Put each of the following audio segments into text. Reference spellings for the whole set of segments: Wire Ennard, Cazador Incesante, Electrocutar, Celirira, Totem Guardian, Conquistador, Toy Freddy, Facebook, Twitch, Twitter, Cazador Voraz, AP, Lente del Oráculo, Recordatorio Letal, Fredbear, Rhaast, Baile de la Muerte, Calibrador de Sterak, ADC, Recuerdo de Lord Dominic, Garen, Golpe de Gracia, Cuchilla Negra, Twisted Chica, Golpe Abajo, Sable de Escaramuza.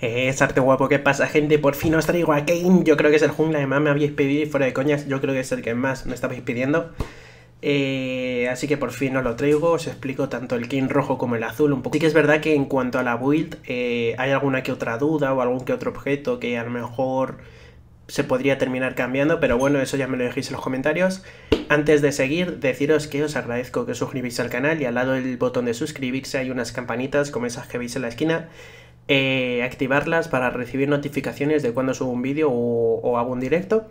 Es arte guapo. ¿Qué pasa, gente? Por fin os traigo a Kayn. Yo creo que es el jungla que más me habéis pedido y fuera de coñas, yo creo que es el que más me estabais pidiendo. Así que por fin os lo traigo. Os explico tanto el Kayn rojo como el azul un poco. Sí que es verdad que en cuanto a la build hay alguna que otra duda o algún que otro objeto que a lo mejor se podría terminar cambiando, pero bueno, eso ya me lo dejéis en los comentarios. Antes de seguir, deciros que os agradezco que os suscribís al canal y al lado del botón de suscribirse hay unas campanitas como esas que veis en la esquina. Activarlas para recibir notificaciones de cuando subo un vídeo o hago un directo.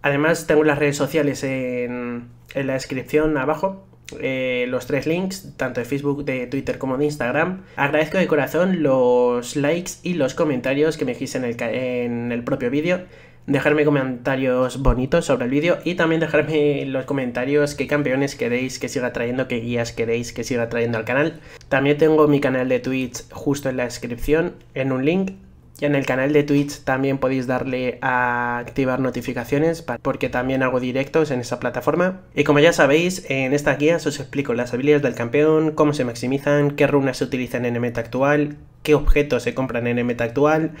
Además tengo las redes sociales en la descripción abajo, los tres links, tanto de Facebook, de Twitter como de Instagram. Agradezco de corazón los likes y los comentarios que me dejéis en el propio vídeo. Dejarme comentarios bonitos sobre el vídeo y también dejarme en los comentarios qué campeones queréis que siga trayendo, qué guías queréis que siga trayendo al canal. También tengo mi canal de Twitch justo en la descripción, en un link. Y en el canal de Twitch también podéis darle a activar notificaciones porque también hago directos en esa plataforma. Y como ya sabéis, en estas guías os explico las habilidades del campeón, cómo se maximizan, qué runas se utilizan en el meta actual, qué objetos se compran en el meta actual,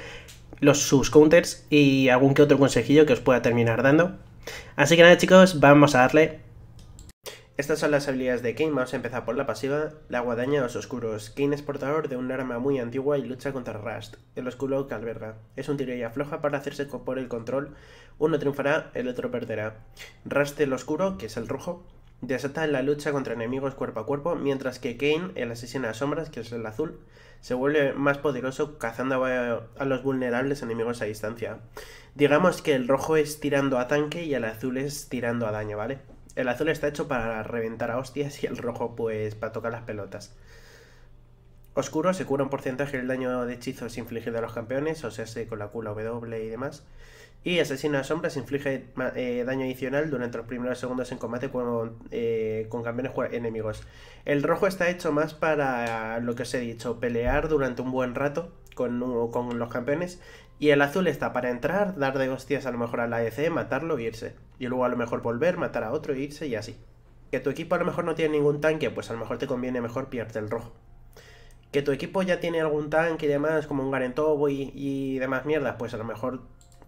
sus counters y algún que otro consejillo que os pueda terminar dando. Así que nada, chicos, vamos a darle. Estas son las habilidades de Kayn. Vamos a empezar por la pasiva, la guadaña de los oscuros. Kayn es portador de un arma muy antigua y lucha contra Rhaast, el oscuro que alberga. Es un tiro y afloja para hacerse por el control. Uno triunfará, el otro perderá. Rhaast el oscuro, que es el rojo, desata la lucha contra enemigos cuerpo a cuerpo, mientras que Kayn, el asesino de sombras, que es el azul, se vuelve más poderoso cazando a los vulnerables enemigos a distancia. Digamos que el rojo es tirando a tanque y el azul es tirando a daño, ¿vale? El azul está hecho para reventar a hostias y el rojo pues para tocar las pelotas. Oscuro se cura un porcentaje del daño de hechizos infligido a los campeones, o sea, con la Q, la W y demás. Y asesino de sombras inflige daño adicional durante los primeros segundos en combate con campeones enemigos. El rojo está hecho más para lo que os he dicho, pelear durante un buen rato con los campeones. Y el azul está para entrar, dar de hostias a lo mejor al ADC, matarlo e irse. Y luego a lo mejor volver, matar a otro e irse y así. Que tu equipo a lo mejor no tiene ningún tanque, pues a lo mejor te conviene mejor pillarte el rojo. Que tu equipo ya tiene algún tanque y demás, como un Garen y demás mierdas, pues a lo mejor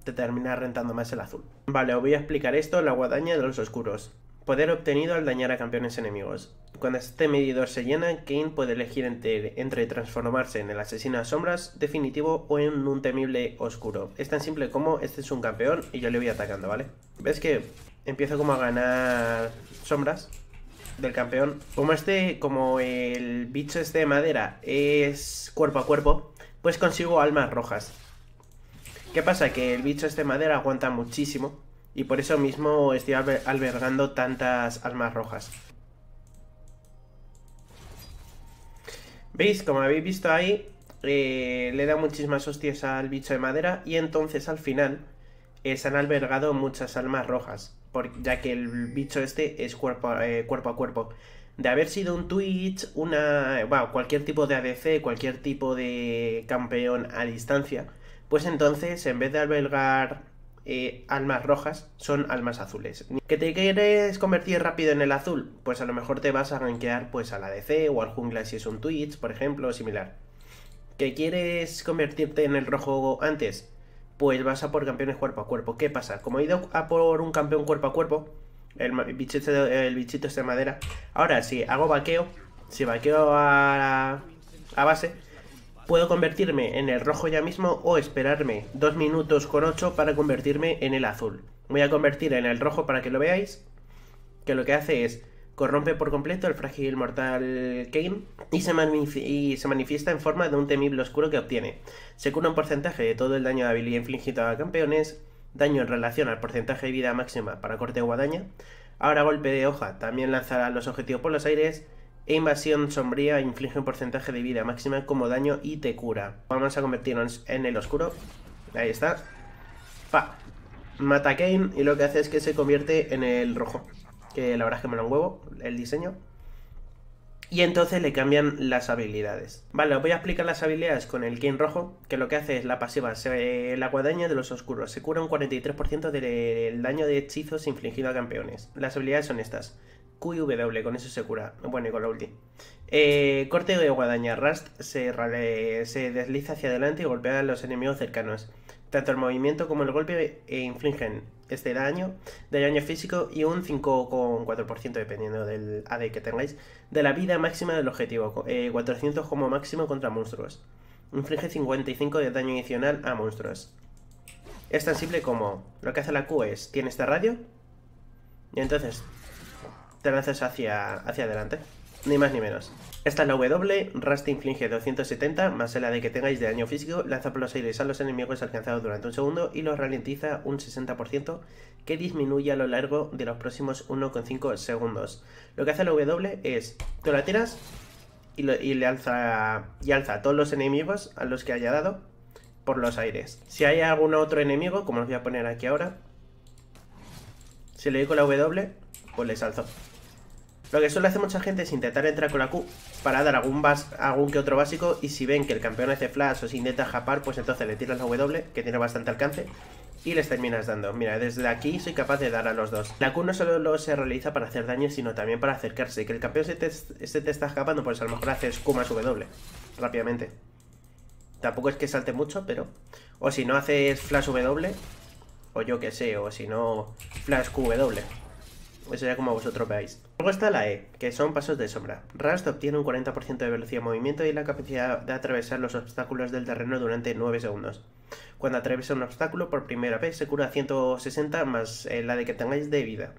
te termina rentando más el azul. Vale, os voy a explicar esto, la guadaña de los oscuros. Poder obtenido al dañar a campeones enemigos. Cuando este medidor se llena, Kayn puede elegir entre transformarse en el asesino a sombras definitivo o en un temible oscuro. Es tan simple como este es un campeón y yo le voy atacando, ¿vale? ¿Ves que empiezo como a ganar sombras del campeón? Como el bicho este de madera es cuerpo a cuerpo, pues consigo almas rojas. ¿Qué pasa? Que el bicho este de madera aguanta muchísimo y por eso mismo estoy albergando tantas almas rojas. ¿Veis? Como habéis visto ahí, le da muchísimas hostias al bicho de madera y entonces al final se han albergado muchas almas rojas, ya que el bicho este es cuerpo a cuerpo. De haber sido un Twitch, cualquier tipo de ADC, cualquier tipo de campeón a distancia, pues entonces en vez de albergar almas rojas, son almas azules. ¿Que te quieres convertir rápido en el azul? Pues a lo mejor te vas a gankear pues al ADC o al jungla si es un Twitch, por ejemplo, o similar. ¿Que quieres convertirte en el rojo antes? Pues vas a por campeones cuerpo a cuerpo. ¿Qué pasa? Como he ido a por un campeón cuerpo a cuerpo, el bichito es de madera. Ahora, si vaqueo a base, puedo convertirme en el rojo ya mismo o esperarme 2 minutos con 8 para convertirme en el azul. Voy a convertir en el rojo para que lo veáis, que lo que hace es corrompe por completo el frágil mortal Kayn y se manifiesta en forma de un temible oscuro que obtiene. Se cura un porcentaje de todo el daño de habilidad infligido a campeones, daño en relación al porcentaje de vida máxima para corte o guadaña. Ahora golpe de hoja también lanzará los objetivos por los aires. E invasión sombría inflige un porcentaje de vida máxima como daño y te cura. Vamos a convertirnos en el oscuro. Ahí está. Pa. Mata a Kayn y lo que hace es que se convierte en el rojo. Que la verdad es que me lo huevo el diseño. Y entonces le cambian las habilidades. Vale, os voy a explicar las habilidades con el Kayn rojo. Que lo que hace es la pasiva, la guadaña de los oscuros. Se cura un 43% del daño de hechizos infligido a campeones. Las habilidades son estas. QW, con eso se cura. Bueno, y con la ulti. Corte de guadaña. Rhaast se desliza hacia adelante y golpea a los enemigos cercanos. Tanto el movimiento como el golpe infligen este daño físico y un 5,4%, dependiendo del AD que tengáis, de la vida máxima del objetivo, 400 como máximo contra monstruos. Inflige 55 de daño adicional a monstruos. Es tan simple como lo que hace la Q es, tiene esta radio y entonces te lanzas hacia adelante, ni más ni menos. Esta es la W, Rhaast inflige 270 más el AD que tengáis de daño físico, lanza por los aires a los enemigos alcanzados durante un segundo y los ralentiza un 60% que disminuye a lo largo de los próximos 1,5 segundos. Lo que hace la W es, tú la tiras y alza a todos los enemigos a los que haya dado por los aires. Si hay algún otro enemigo, como os voy a poner aquí ahora, si le doy con la W, pues les alzo. Lo que suele hacer mucha gente es intentar entrar con la Q para dar algún que otro básico, y si ven que el campeón hace flash o se intenta japar, pues entonces le tiras la W, que tiene bastante alcance, y les terminas dando. Mira, desde aquí soy capaz de dar a los dos. La Q no solo se realiza para hacer daño, sino también para acercarse. Que el campeón se te está escapando, pues a lo mejor haces Q más W rápidamente. Tampoco es que salte mucho, pero... O si no haces flash W, o yo que sé, o si no flash QW. Eso ya como vosotros veáis. Luego está la E, que son pasos de sombra. Rhaast obtiene un 40% de velocidad de movimiento y la capacidad de atravesar los obstáculos del terreno durante 9 segundos. Cuando atraviesa un obstáculo por primera vez se cura 160 más la de que tengáis de vida.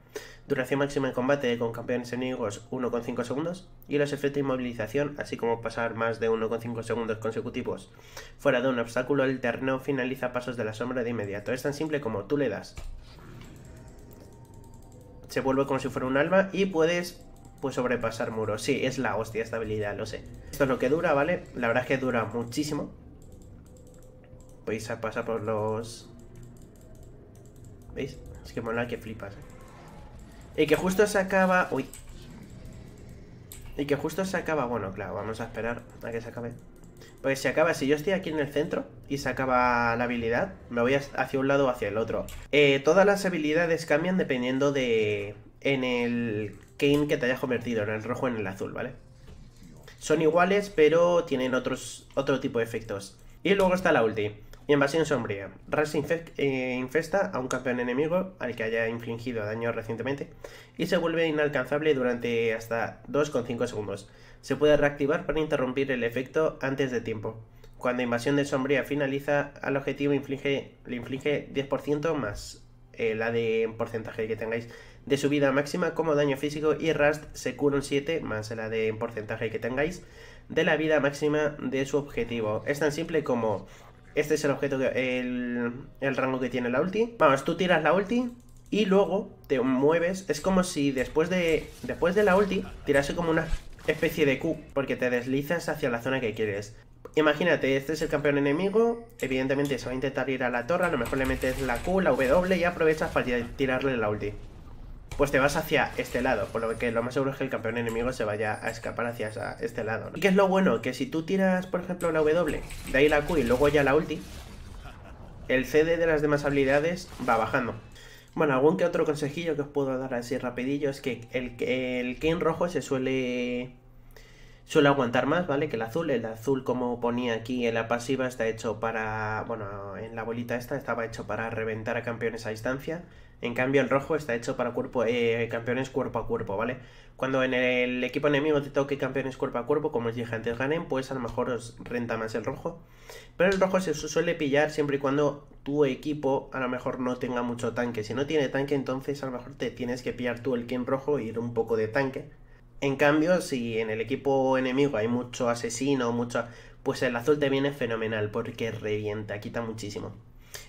Duración máxima en combate con campeones enemigos 1,5 segundos y los efectos de inmovilización, así como pasar más de 1,5 segundos consecutivos fuera de un obstáculo, el terreno finaliza pasos de la sombra de inmediato. Es tan simple como tú le das. Se vuelve como si fuera un alma y puedes pues sobrepasar muros. Sí, es la hostia esta habilidad, lo sé. Esto es lo que dura, ¿vale? La verdad es que dura muchísimo. Podéis pasar por los... ¿Veis? Es que mola que flipas. Y que justo se acaba... Uy. Y que justo se acaba... Bueno, claro, vamos a esperar a que se acabe. Pues se acaba, si yo estoy aquí en el centro y se acaba la habilidad, me voy hacia un lado o hacia el otro. Todas las habilidades cambian dependiendo de en el Kayn que te hayas convertido, en el rojo o en el azul, ¿vale? Son iguales, pero tienen otro tipo de efectos. Y luego está la ulti, invasión sombría. Rhaast infesta a un campeón enemigo al que haya infligido daño recientemente y se vuelve inalcanzable durante hasta 2,5 segundos. Se puede reactivar para interrumpir el efecto antes de tiempo. Cuando invasión de sombría finaliza al objetivo, le inflige 10% más la de porcentaje que tengáis de su vida máxima como daño físico, y Rhaast se cura un 7 más la de porcentaje que tengáis de la vida máxima de su objetivo. Es tan simple como este es el objeto, el rango que tiene la ulti. Vamos, tú tiras la ulti y luego te mueves. Es como si después de la ulti tirase como una especie de Q, porque te deslizas hacia la zona que quieres. Imagínate, este es el campeón enemigo, evidentemente se va a intentar ir a la torre, a lo mejor le metes la Q, la W y aprovechas para tirarle la ulti. Pues te vas hacia este lado, por lo que lo más seguro es que el campeón enemigo se vaya a escapar hacia este lado, ¿no? Y que es lo bueno, que si tú tiras, por ejemplo, la W, de ahí la Q y luego ya la ulti, el CD de las demás habilidades va bajando. Bueno, algún que otro consejillo que os puedo dar así rapidillo es que el Kayn rojo se suele aguantar más, ¿vale? Que el azul. El azul, como ponía aquí en la pasiva, está hecho para... Bueno, en la bolita esta estaba hecho para reventar a campeones a distancia. En cambio, el rojo está hecho para campeones cuerpo a cuerpo, ¿vale? Cuando en el equipo enemigo te toque campeones cuerpo a cuerpo, como os dije antes, Garen, pues a lo mejor os renta más el rojo. Pero el rojo se suele pillar siempre y cuando tu equipo a lo mejor no tenga mucho tanque. Si no tiene tanque, entonces a lo mejor te tienes que pillar tú el Kayn rojo e ir un poco de tanque. En cambio, si en el equipo enemigo hay mucho asesino, pues el azul te viene fenomenal porque revienta, quita muchísimo.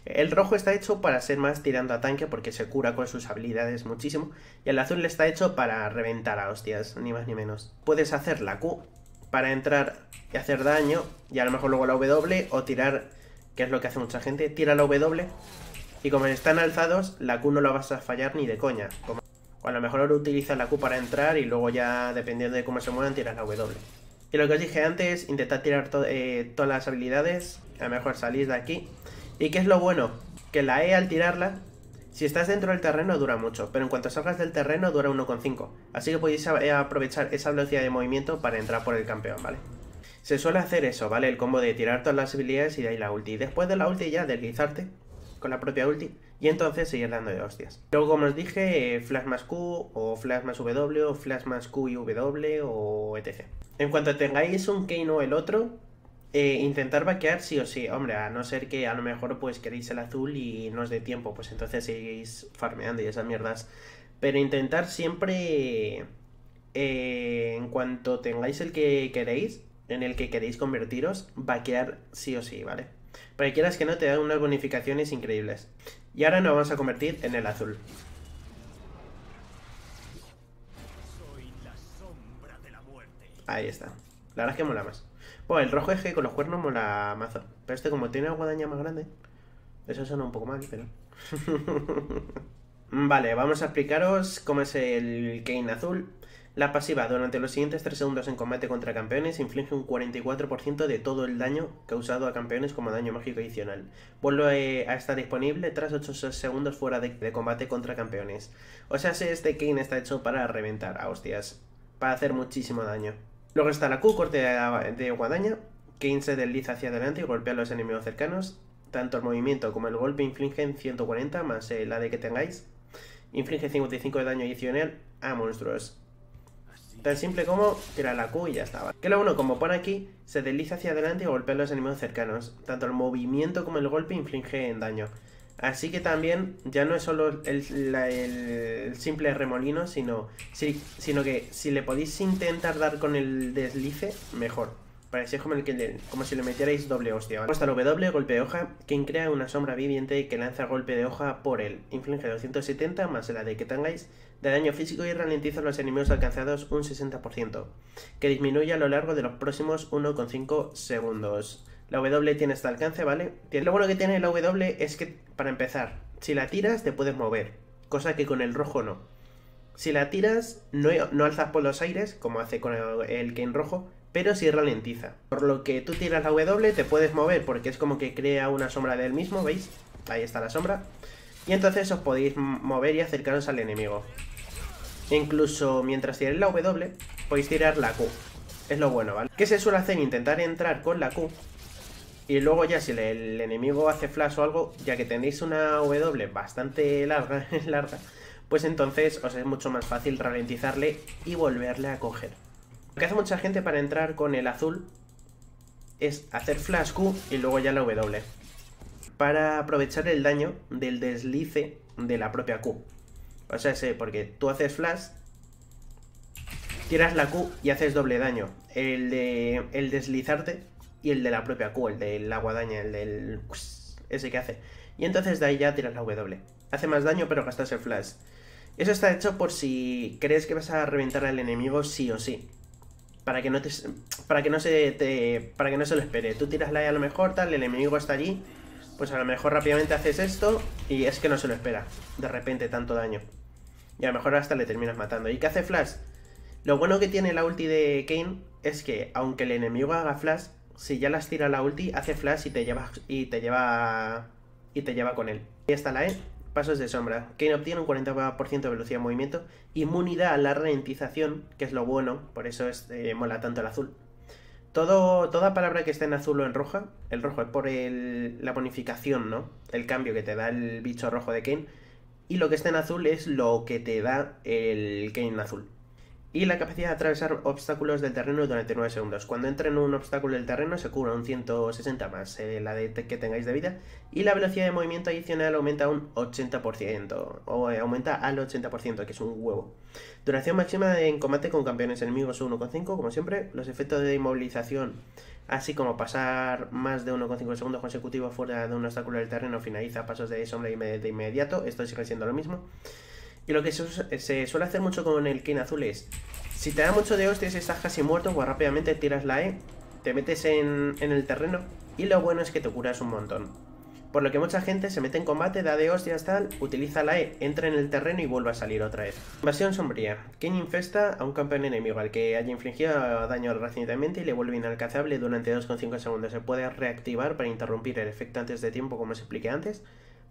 El rojo está hecho para ser más tirando a tanque porque se cura con sus habilidades muchísimo. Y el azul está hecho para reventar a hostias, ni más ni menos. Puedes hacer la Q para entrar y hacer daño, y a lo mejor luego la W, o tirar... que es lo que hace mucha gente, tira la W y como están alzados, la Q no la vas a fallar ni de coña. O a lo mejor ahora utilizas la Q para entrar y luego ya, dependiendo de cómo se muevan, tiras la W. Y lo que os dije antes, intentad tirar todas las habilidades, a lo mejor salís de aquí. ¿Y qué es lo bueno? Que la E al tirarla Si estás dentro del terreno dura mucho, pero en cuanto salgas del terreno dura 1,5. Así que podéis aprovechar esa velocidad de movimiento para entrar por el campeón, ¿vale? Se suele hacer eso, ¿vale? El combo de tirar todas las habilidades y de ahí la ulti. Después de la ulti ya deslizarte con la propia ulti y entonces seguir dando de hostias. Luego, como os dije, flash más Q o flash más W o flash más Q y W o etc. En cuanto tengáis un Kayn o el otro, intentar vaquear sí o sí. Hombre, a no ser que a lo mejor pues queréis el azul y no os dé tiempo, pues entonces seguís farmeando y esas mierdas. Pero intentar siempre, en cuanto tengáis el que queréis, en el que queréis convertiros, vaquear sí o sí, ¿vale? Para que quieras que no, te dan unas bonificaciones increíbles. Y ahora nos vamos a convertir en el azul. Soy la sombra de la muerte. Ahí está. La verdad es que mola más. Bueno, el rojo es que con los cuernos mola mazo. Pero este como tiene una guadaña más grande. Eso suena un poco mal, pero... Vale, vamos a explicaros cómo es el Kayn azul. La pasiva, durante los siguientes 3 segundos en combate contra campeones, inflige un 44% de todo el daño causado a campeones como daño mágico adicional. Vuelve a estar disponible tras 8 segundos fuera de combate contra campeones. O sea, este Kayn está hecho para reventar a hostias, para hacer muchísimo daño. Luego está la Q, corte de guadaña. Kayn se desliza hacia adelante y golpea a los enemigos cercanos. Tanto el movimiento como el golpe infligen 140 más la de que tengáis. Inflige 55 de daño adicional a monstruos. Tan simple como tirar la Q y ya estaba. Que la 1, como por aquí, se desliza hacia adelante y golpea a los enemigos cercanos. Tanto el movimiento como el golpe infligen daño. Así que también ya no es solo el simple remolino, sino que si le podéis intentar dar con el deslice, mejor. Parecía como si le metierais doble hostia, ¿vale? Hasta el W, golpe de hoja. Kayn crea una sombra viviente que lanza golpe de hoja por él. Inflige 270 más la de que tengáis de daño físico y ralentiza a los enemigos alcanzados un 60%, que disminuye a lo largo de los próximos 1,5 segundos. La W tiene este alcance, ¿vale? Lo bueno que tiene la W es que, para empezar, si la tiras te puedes mover, cosa que con el rojo no. Si la tiras no alzas por los aires, como hace con el Kayn rojo, pero sí ralentiza. Por lo que tú tiras la W, te puedes mover, porque es como que crea una sombra del mismo, ¿veis? Ahí está la sombra. Y entonces os podéis mover y acercaros al enemigo. Incluso mientras tiréis la W, podéis tirar la Q. Es lo bueno, ¿vale? ¿Qué se suele hacer? Intentar entrar con la Q. Y luego ya si el enemigo hace flash o algo, ya que tenéis una W bastante larga, pues entonces os es mucho más fácil ralentizarle y volverle a coger. Lo que hace mucha gente para entrar con el azul es hacer flash Q y luego ya la W, para aprovechar el daño del deslice de la propia Q. O sea, porque tú haces flash, tiras la Q y haces doble daño, el deslizarte y el de la propia Q, el de la guadaña, el del... ese que hace. Y entonces de ahí ya tiras la W. Hace más daño pero gastas el flash. Eso está hecho por si crees que vas a reventar al enemigo sí o sí. Para que no se lo espere. Tú tiras la E a lo mejor, tal, el enemigo está allí, pues a lo mejor rápidamente haces esto y es que no se lo espera, de repente tanto daño. Y a lo mejor hasta le terminas matando. ¿Y qué hace flash? Lo bueno que tiene la ulti de Kayn es que aunque el enemigo haga flash, si ya las tira la ulti, hace flash y te lleva con él. Ahí está la E, pasos de sombra. Kayn obtiene un 40% de velocidad de movimiento, inmunidad a la ralentización, que es lo bueno, por eso mola tanto el azul. Toda palabra que esté en azul o en roja, el rojo es por la bonificación, ¿no? El cambio que te da el bicho rojo de Kayn, y lo que está en azul es lo que te da el Kayn azul. Y la capacidad de atravesar obstáculos del terreno durante 9 segundos. Cuando entra en un obstáculo del terreno se cura un 160 más la de que tengáis de vida. Y la velocidad de movimiento adicional aumenta un 80%. O aumenta al 80%, que es un huevo. Duración máxima en combate con campeones enemigos 1,5, como siempre. Los efectos de inmovilización, así como pasar más de 1,5 segundos consecutivos fuera de un obstáculo del terreno, finaliza pasos de sombra de inmediato. Esto sigue siendo lo mismo. Y lo que se suele hacer mucho con el Kayn azul es, si te da mucho de hostias y estás casi muerto, pues rápidamente tiras la E, te metes en el terreno y lo bueno es que te curas un montón. Por lo que mucha gente se mete en combate, da de hostias tal, utiliza la E, entra en el terreno y vuelve a salir otra vez. Invasión sombría. Kayn infesta a un campeón enemigo al que haya infligido daño recientemente y le vuelve inalcanzable durante 2,5 segundos. Se puede reactivar para interrumpir el efecto antes de tiempo, como os expliqué antes.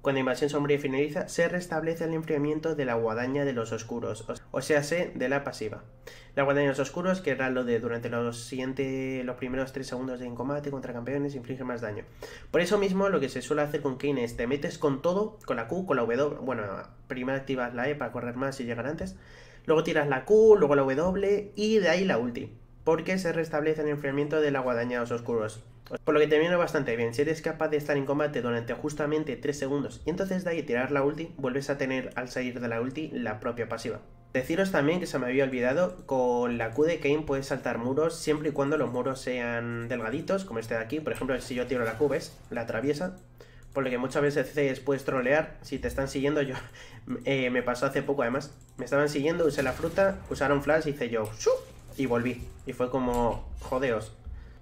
Cuando Invasión Sombría finaliza, se restablece el enfriamiento de la guadaña de los oscuros, o sea, se de la pasiva. La guadaña de los oscuros, que era lo de durante los primeros 3 segundos de combate contra campeones, inflige más daño. Por eso mismo, lo que se suele hacer con Kayn es, te metes con todo, con la Q, con la W, bueno, primero activas la E para correr más y llegar antes, luego tiras la Q, luego la W y de ahí la ulti, porque se restablece el enfriamiento de la guadaña de los oscuros. Por lo que te viene bastante bien, si eres capaz de estar en combate durante justamente 3 segundos y entonces de ahí tirar la ulti, vuelves a tener al salir de la ulti la propia pasiva. Deciros también que se me había olvidado, con la Q de Kayn puedes saltar muros siempre y cuando los muros sean delgaditos, como este de aquí. Por ejemplo, si yo tiro la Q, ¿ves? La atraviesa. Por lo que muchas veces puedes trolear, si te están siguiendo, yo me pasó hace poco además. Me estaban siguiendo, usé la fruta, usaron flash, hice yo ¡shu! Y volví. Y fue como, jodeos.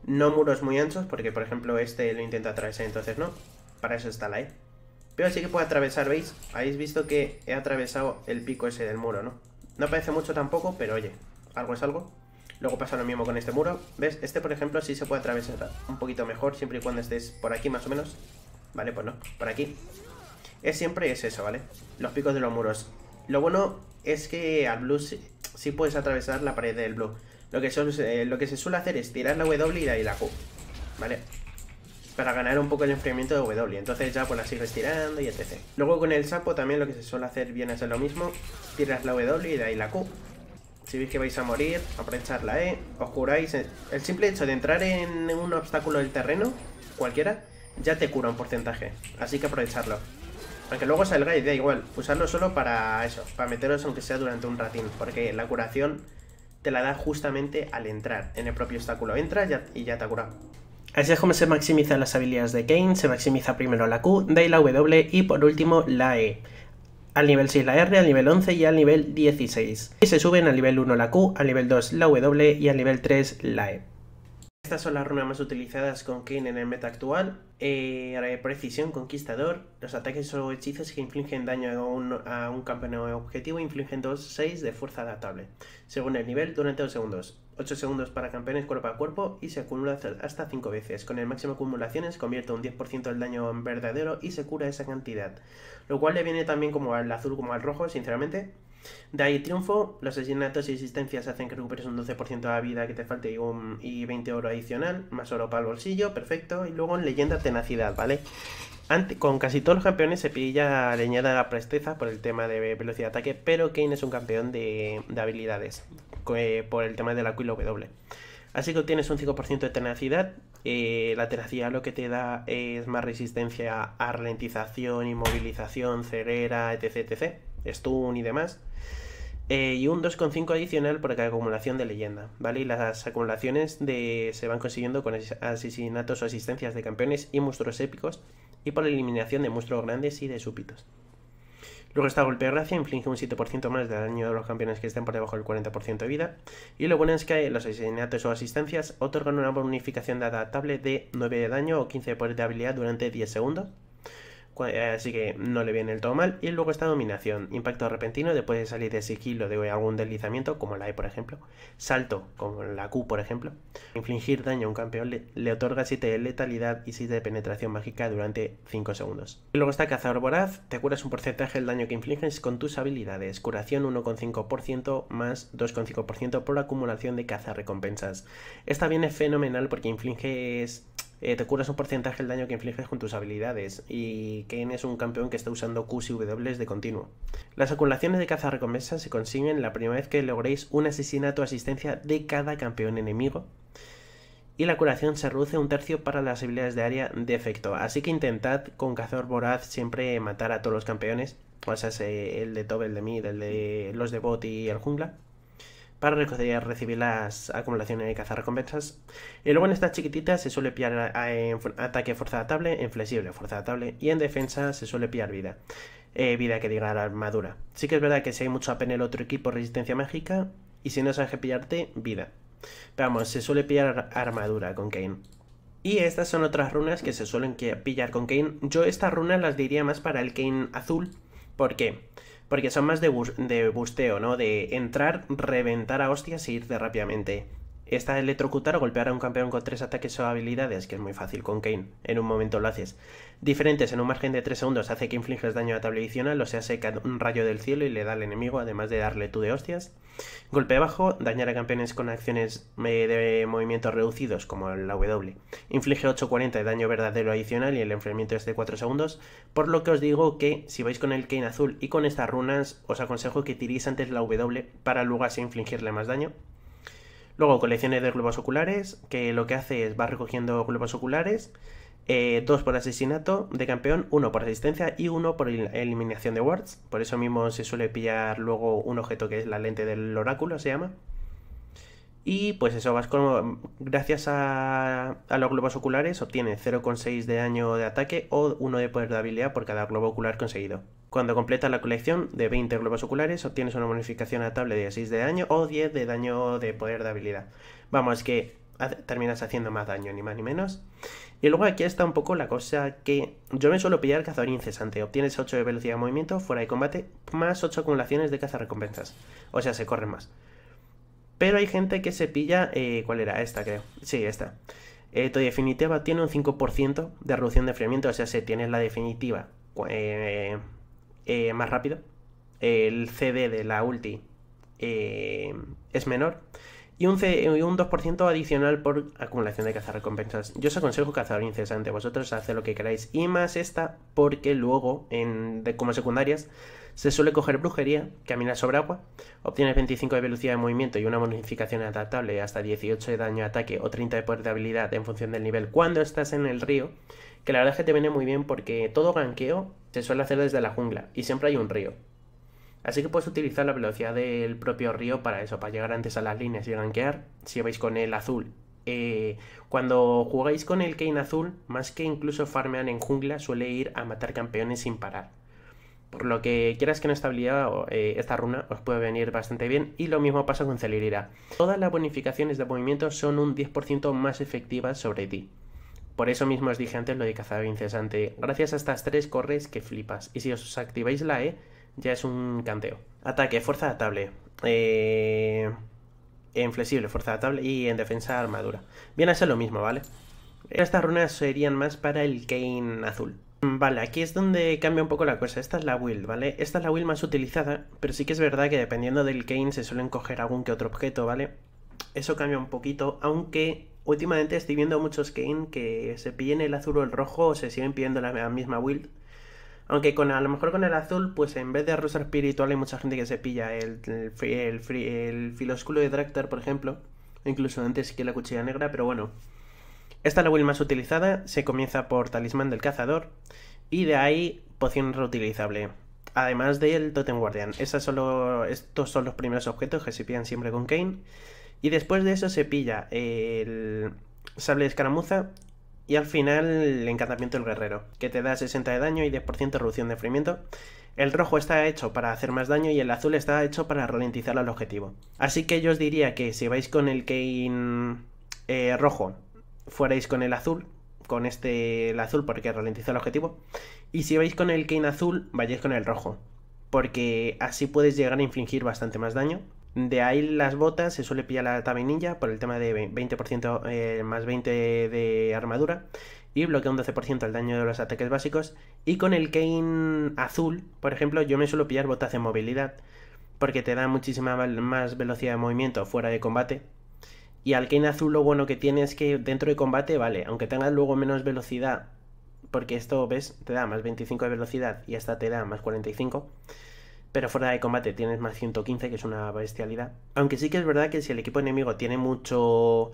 No muros muy anchos, porque por ejemplo este lo intenta atravesar, entonces no. Para eso está la E. Pero sí que puede atravesar, ¿veis? Habéis visto que he atravesado el pico ese del muro, ¿no? No parece mucho tampoco, pero oye, algo es algo. Luego pasa lo mismo con este muro, ¿ves? Este por ejemplo sí se puede atravesar un poquito mejor, siempre y cuando estés por aquí más o menos. Vale, pues no, por aquí. Siempre es eso, ¿vale? Los picos de los muros. Lo bueno es que al blue sí puedes atravesar la pared del blue. Lo que se suele hacer es tirar la W y la Q, ¿vale? Para ganar un poco el enfriamiento de W, entonces ya pues la sigues tirando y etc. Luego con el sapo también lo que se suele hacer viene a ser lo mismo, tiras la W y de ahí la Q. Si veis que vais a morir, aprovechar la E, os curáis. El simple hecho de entrar en un obstáculo del terreno, cualquiera, ya te cura un porcentaje, así que aprovecharlo. Aunque luego salgáis, da igual, usarlo solo para eso, para meteros aunque sea durante un ratín, porque la curación te la da justamente al entrar en el propio obstáculo. Entras y ya te ha curado. Así es como se maximizan las habilidades de Kayn. Se maximiza primero la Q, de ahí la W y por último la E. Al nivel 6 la R, al nivel 11 y al nivel 16. Y se suben al nivel 1 la Q, al nivel 2 la W y al nivel 3 la E. Estas son las runas más utilizadas con Kayn en el meta actual. Precisión, Conquistador. Los ataques o hechizos que infligen daño a un campeón objetivo infligen 2-6 de fuerza adaptable, según el nivel, durante 2 segundos. 8 segundos para campeones cuerpo a cuerpo y se acumula hasta 5 veces. Con el máximo de acumulaciones convierte un 10% del daño en verdadero y se cura esa cantidad. Lo cual le viene también como al azul como al rojo, sinceramente. De ahí Triunfo, los asesinatos y existencias hacen que recuperes un 12% de la vida que te falte y 20 oro adicional, más oro para el bolsillo, perfecto. Y luego en Leyenda Tenacidad, ¿vale? Con casi todos los campeones se pilla leñada la presteza por el tema de velocidad de ataque, pero Kayn es un campeón de habilidades por el tema de la Q y la W. Así que obtienes un 5% de tenacidad. La tenacidad lo que te da es más resistencia a ralentización, inmovilización, ceguera, etc, etc. Stun y demás, y un 2,5 adicional por cada acumulación de leyenda, ¿vale? Y las acumulaciones se van consiguiendo con asesinatos o asistencias de campeones y monstruos épicos y por la eliminación de monstruos grandes y de súbitos. Luego está Golpe de Gracia, inflige un 7% más de daño a los campeones que estén por debajo del 40% de vida. Y lo bueno es que los asesinatos o asistencias otorgan una bonificación de adaptable de 9 de daño o 15 de poder de habilidad durante 10 segundos. Así que no le viene el todo mal. Y luego está Dominación, Impacto Repentino, después de salir de sigilo de algún deslizamiento, como la E por ejemplo, salto, como la Q por ejemplo, infligir daño a un campeón le otorga 7 de letalidad y 6 de penetración mágica durante 5 segundos. Y luego está Cazador Voraz, te curas un porcentaje del daño que infliges con tus habilidades, curación 1,5% más 2,5% por acumulación de cazarrecompensas. Esta viene fenomenal porque infliges... te curas un porcentaje del daño que infliges con tus habilidades y Kayn es un campeón que está usando Qs y W de continuo. Las acumulaciones de cazarrecompensas se consiguen la primera vez que logréis un asesinato o asistencia de cada campeón enemigo y la curación se reduce un tercio para las habilidades de área de efecto, así que intentad con Cazador Voraz siempre matar a todos los campeones, o sea, el de top, el de mid, el de los de bot y el jungla, para recibir las acumulaciones de cazarrecompensas. Y luego en estas chiquititas se suele pillar en ataque fuerza adaptable, en flexible fuerza adaptable y en defensa se suele pillar vida. Vida que diga la armadura. Sí que es verdad que si hay mucho AP en el otro equipo resistencia mágica y si no sabes que pillarte, vida. Pero vamos, se suele pillar armadura con Kayn. Y estas son otras runas que se suelen pillar con Kayn. Yo estas runas las diría más para el Kayn azul. ¿Por qué? Porque son más de busteo, ¿no? De entrar, reventar a hostias e irte rápidamente. Esta de electrocutar o golpear a un campeón con 3 ataques o habilidades, que es muy fácil con Kayn, en un momento lo haces. Diferentes en un margen de 3 segundos hace que infliges daño a tabla adicional, o sea, seca un rayo del cielo y le da al enemigo, además de darle tú de hostias. Golpe abajo, dañar a campeones con acciones de movimientos reducidos, como la W. Inflige 8.40 de daño verdadero adicional y el enfriamiento es de 4 segundos, por lo que os digo que si vais con el Kayn azul y con estas runas, os aconsejo que tiréis antes la W para luego así infligirle más daño. Luego, colecciones de globos oculares, que lo que hace es va recogiendo globos oculares, 2 por asesinato de campeón, 1 por resistencia y 1 por eliminación de wards. Por eso mismo se suele pillar luego un objeto que es la lente del oráculo, se llama. Y pues eso, vas con, gracias a los globos oculares obtienes 0.6 de daño de ataque o 1 de poder de habilidad por cada globo ocular conseguido. Cuando completas la colección de 20 globos oculares obtienes una bonificación a tabla de 6 de daño o 10 de daño de poder de habilidad. Vamos, que terminas haciendo más daño, ni más ni menos. Y luego aquí está un poco la cosa que yo me suelo pillar: Cazador Incesante. Obtienes 8 de velocidad de movimiento fuera de combate más 8 acumulaciones de cazarrecompensas. O sea, se corren más. Pero hay gente que se pilla, ¿cuál era? Esta, creo. Sí, esta. Tu definitiva tiene un 5% de reducción de enfriamiento, o sea, si tienes la definitiva más rápido, el CD de la ulti es menor, y un 2% adicional por acumulación de cazarrecompensas. Yo os aconsejo Cazador Incesante, vosotros haced lo que queráis, y más esta, porque luego, como secundarias, se suele coger brujería, Camina sobre agua, obtienes 25 de velocidad de movimiento y una bonificación adaptable hasta 18 de daño de ataque o 30 de poder de habilidad en función del nivel cuando estás en el río, que la verdad es que te viene muy bien porque todo ganqueo se suele hacer desde la jungla y siempre hay un río. Así que puedes utilizar la velocidad del propio río para eso, para llegar antes a las líneas y ganquear. Si vais con el azul, cuando jugáis con el Kayn azul, más que incluso farmear en jungla, suele ir a matar campeones sin parar. Por lo que quieras que no esta habilidad o esta runa os puede venir bastante bien, y lo mismo pasa con Celirira. Todas las bonificaciones de movimiento son un 10% más efectivas sobre ti. Por eso mismo os dije antes lo de Cazador Incesante. Gracias a estas 3 corres que flipas, y si os activáis la E ya es un canteo. Ataque, fuerza adaptable, en flexible, fuerza adaptable, y en defensa, armadura. Viene a ser lo mismo, ¿vale? Estas runas serían más para el Kayn azul. Vale, aquí es donde cambia un poco la cosa. Esta es la build, ¿vale? Esta es la build más utilizada, pero sí que es verdad que dependiendo del Kayn se suelen coger algún que otro objeto, ¿vale? Eso cambia un poquito, aunque últimamente estoy viendo muchos Kayn que se pillen el azul o el rojo o se siguen pidiendo la misma build. Aunque a lo mejor con el azul, pues en vez de Rostro Espiritual hay mucha gente que se pilla el Oscuro Detractor, por ejemplo, incluso antes que la Cuchilla Negra, pero bueno. Esta es la build más utilizada, se comienza por Talismán del Cazador y de ahí Poción Reutilizable, además del Totem Guardian. Estos son los primeros objetos que se pillan siempre con Kayn, y después de eso se pilla el Sable de Escaramuza y al final el Encantamiento del Guerrero, que te da 60 de daño y 10% de reducción de enfriamiento. El rojo está hecho para hacer más daño y el azul está hecho para ralentizar al objetivo. Así que yo os diría que si vais con el Kayn rojo, fuerais con el azul, con el azul porque ralentiza el objetivo, y si vais con el Kayn azul, vayáis con el rojo, porque así puedes llegar a infligir bastante más daño. De ahí las botas, se suele pillar la Tabi Ninja por el tema de 20% más 20 de armadura y bloquea un 12% el daño de los ataques básicos. Y con el Kayn azul, por ejemplo, yo me suelo pillar botas de movilidad porque te da muchísima más velocidad de movimiento fuera de combate. Y al Kayn azul lo bueno que tiene es que dentro de combate, vale, aunque tengas luego menos velocidad, porque esto, ves, te da más 25 de velocidad y esta te da más 45, pero fuera de combate tienes más 115, que es una bestialidad. Aunque sí que es verdad que si el equipo enemigo tiene mucho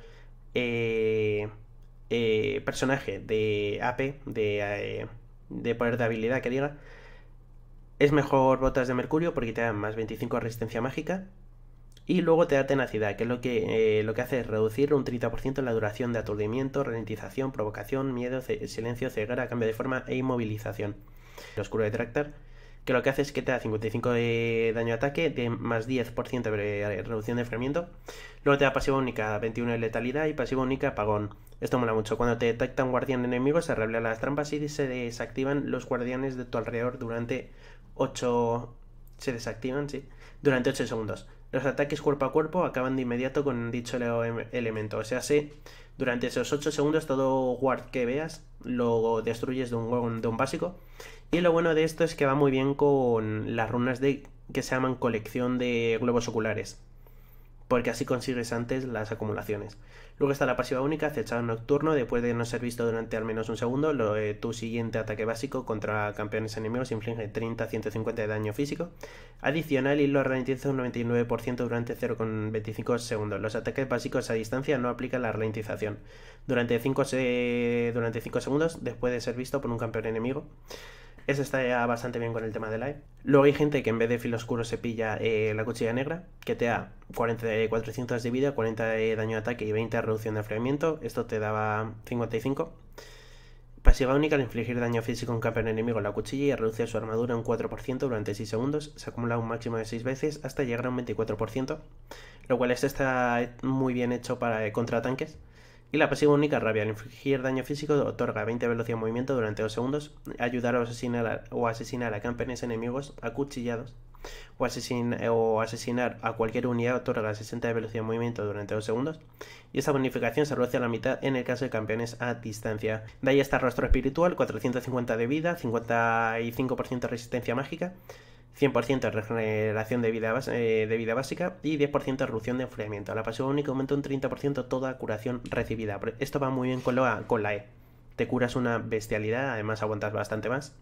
personaje de AP, de poder de habilidad, que diga, es mejor botas de mercurio porque te dan más 25 de resistencia mágica. Y luego te da tenacidad, que es lo que hace es reducir un 30% la duración de aturdimiento, ralentización, provocación, miedo, silencio, ceguera, cambio de forma e inmovilización. El Oscuro Detractor, que lo que hace es que te da 55 de daño de ataque, de más 10% de reducción de enfriamiento. Luego te da pasiva única, 21 de letalidad y pasiva única, apagón. Esto mola mucho. Cuando te detecta un guardián enemigo, se revelan las trampas y se desactivan los guardianes de tu alrededor durante 8 segundos. Los ataques cuerpo a cuerpo acaban de inmediato con dicho elemento. O sea, sí, durante esos 8 segundos todo ward que veas lo destruyes de un básico. Y lo bueno de esto es que va muy bien con las runas que se llaman Colección de Globos Oculares, porque así consigues antes las acumulaciones. Luego está la pasiva única, acechado nocturno. Después de no ser visto durante al menos un segundo, tu siguiente ataque básico contra campeones enemigos inflige 30-150 de daño físico adicional y lo ralentiza un 99% durante 0,25 segundos. Los ataques básicos a distancia no aplican la ralentización durante 5 segundos después de ser visto por un campeón enemigo. Eso está ya bastante bien con el tema de live. Luego hay gente que en vez de filo oscuro se pilla la cuchilla negra, que te da 400 de vida, 40 de daño de ataque y 20 de reducción de enfriamiento. Esto te daba 55. Pasiva única, al infligir daño físico a un campeón enemigo en la cuchilla y reduce su armadura un 4% durante 6 segundos. Se acumula un máximo de 6 veces hasta llegar a un 24%, lo cual esto está muy bien hecho para contratanques. Y la pasiva única, rabia, al infligir daño físico otorga 20 velocidad de movimiento durante 2 segundos, ayudar o asesinar a campeones enemigos acuchillados, o asesinar a cualquier unidad otorga 60 de velocidad de movimiento durante 2 segundos, y esta bonificación se reduce a la mitad en el caso de campeones a distancia. De ahí está Rostro Espiritual, 450 de vida, 55% de resistencia mágica, 100% de regeneración de vida básica y 10% de reducción de enfriamiento. La pasiva única aumenta un 30% toda curación recibida. Esto va muy bien con la E. Te curas una bestialidad, además aguantas bastante más.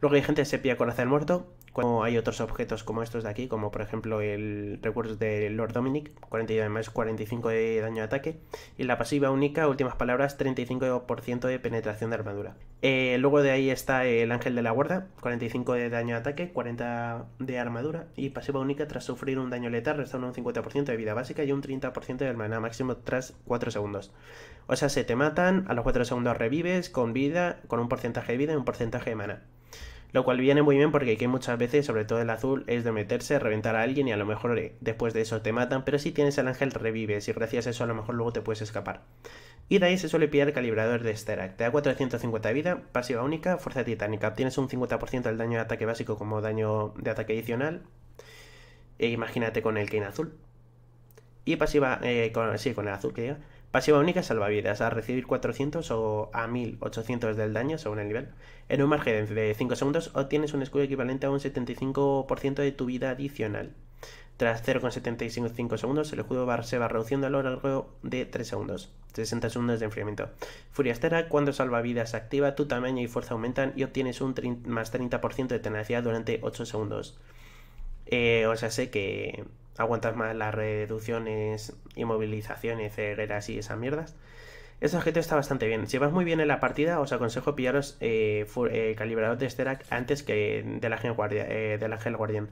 Luego hay gente que se pilla corazón muerto. Cuando hay otros objetos como estos de aquí, como por ejemplo el Recuerdo de Lord Dominic, 49 más 45 de daño de ataque. Y la pasiva única, últimas palabras, 35% de penetración de armadura. Luego de ahí está el Ángel de la Guarda, 45 de daño de ataque, 40 de armadura. Y pasiva única, tras sufrir un daño letal, restaura un 50% de vida básica y un 30% de armadura máximo tras 4 segundos. O sea, se te matan, a los 4 segundos revives con vida, con un porcentaje de vida y un porcentaje de mana. Lo cual viene muy bien porque aquí muchas veces, sobre todo el azul, es de meterse, reventar a alguien y a lo mejor después de eso te matan. Pero si tienes el ángel revives y gracias a eso a lo mejor luego te puedes escapar. Y de ahí se suele pillar el calibrador de Sterak. Te da 450 de vida, pasiva única, fuerza titánica. Obtienes un 50% del daño de ataque básico como daño de ataque adicional. E imagínate con el Kayn azul. Y pasiva, con el azul que diga. Pasiva única salvavidas, a recibir 400 o a 1800 del daño según el nivel. En un margen de 5 segundos obtienes un escudo equivalente a un 75% de tu vida adicional. Tras 0,75 segundos el escudo se va reduciendo a lo largo de 3 segundos, 60 segundos de enfriamiento. Furia Sterak, cuando salvavidas activa, tu tamaño y fuerza aumentan y obtienes un más 30% de tenacidad durante 8 segundos. O sea, sé que aguantas más las reducciones, inmovilizaciones, cegueras y esas mierdas. Este objeto está bastante bien. Si vas muy bien en la partida, os aconsejo pillaros calibrador de Sterak antes que del Ángel Guardián.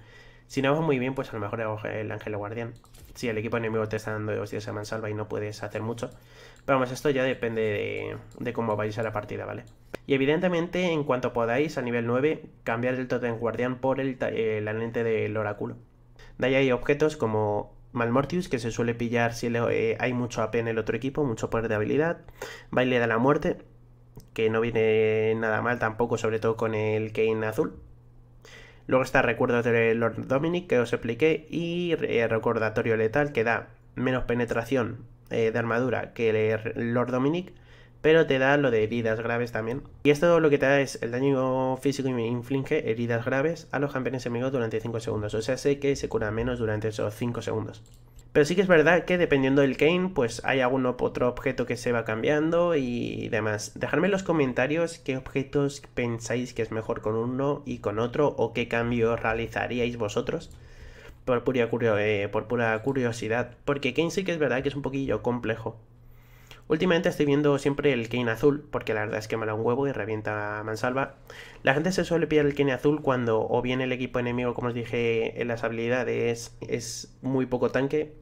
Si no vas muy bien, pues a lo mejor el Ángel Guardián. Si el equipo enemigo te está dando de hostias a mansalva y no puedes hacer mucho. Pero vamos, esto ya depende de cómo vais a la partida, ¿vale? Y evidentemente, en cuanto podáis, a nivel 9, cambiar el Totem Guardian por la lente del oráculo. De ahí hay objetos como Malmortius, que se suele pillar si hay mucho AP en el otro equipo, mucho poder de habilidad. Baile de la Muerte, que no viene nada mal tampoco, sobre todo con el Kayn azul. Luego está Recuerdo de Lord Dominic, que os expliqué, y Recordatorio Letal, que da menos penetración de armadura que el Lord Dominic, pero te da lo de heridas graves también. Y esto lo que te da es el daño físico y inflige heridas graves a los campeones enemigos durante 5 segundos. O sea, sé que se cura menos durante esos 5 segundos. Pero sí que es verdad que dependiendo del Kayn, pues hay algún otro objeto que se va cambiando y demás. Dejadme en los comentarios qué objetos pensáis que es mejor con uno y con otro, o qué cambios realizaríais vosotros. Por pura curiosidad, porque Kayn sí que es verdad que es un poquillo complejo. Últimamente estoy viendo siempre el Kayn azul, porque la verdad es que me da un huevo y revienta mansalva. La gente se suele pillar el Kayn azul cuando o bien el equipo enemigo, como os dije en las habilidades, es muy poco tanque.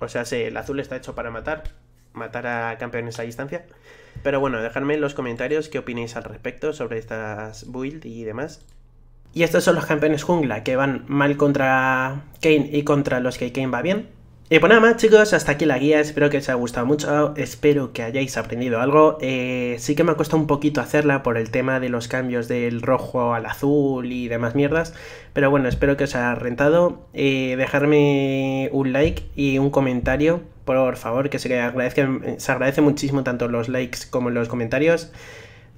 O sea, el azul está hecho para matar a campeones a distancia. Pero bueno, dejadme en los comentarios qué opináis al respecto sobre estas builds y demás. Y estos son los campeones jungla que van mal contra Kayn y contra los que Kayn va bien. Y pues nada más, chicos, hasta aquí la guía. Espero que os haya gustado mucho, espero que hayáis aprendido algo. Sí que me ha costado un poquito hacerla por el tema de los cambios del rojo al azul y demás mierdas, pero bueno, espero que os haya rentado. Dejarme un like y un comentario, por favor, que se agradece muchísimo tanto los likes como los comentarios.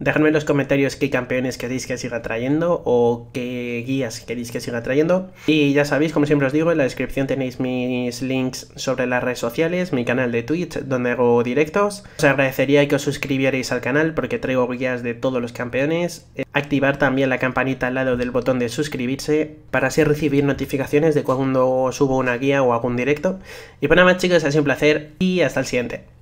Dejadme en los comentarios qué campeones queréis que siga trayendo o qué guías queréis que siga trayendo. Y ya sabéis, como siempre os digo, en la descripción tenéis mis links sobre las redes sociales, mi canal de Twitch, donde hago directos. Os agradecería que os suscribierais al canal porque traigo guías de todos los campeones. Activar también la campanita al lado del botón de suscribirse para así recibir notificaciones de cuando subo una guía o algún directo. Y pues nada más, chicos, ha sido un placer y hasta el siguiente.